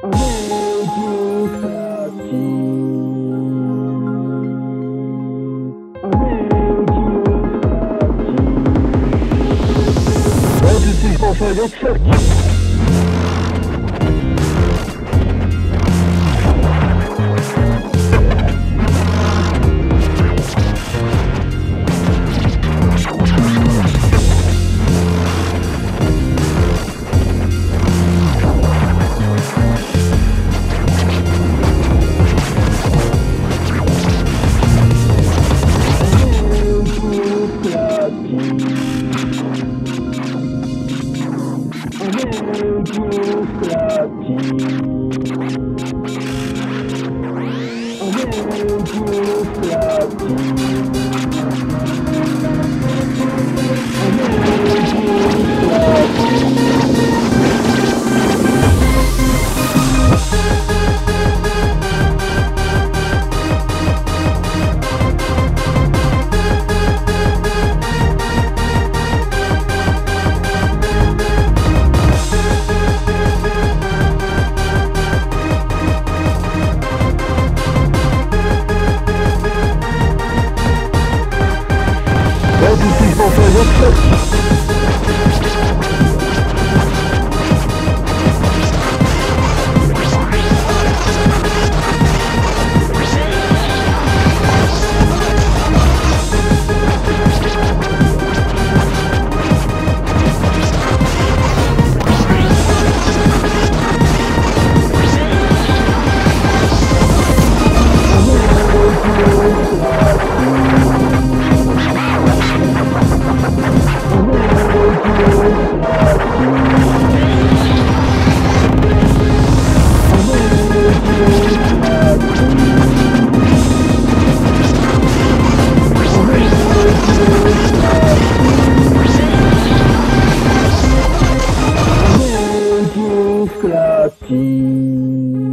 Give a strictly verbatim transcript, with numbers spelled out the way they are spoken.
Let's clap.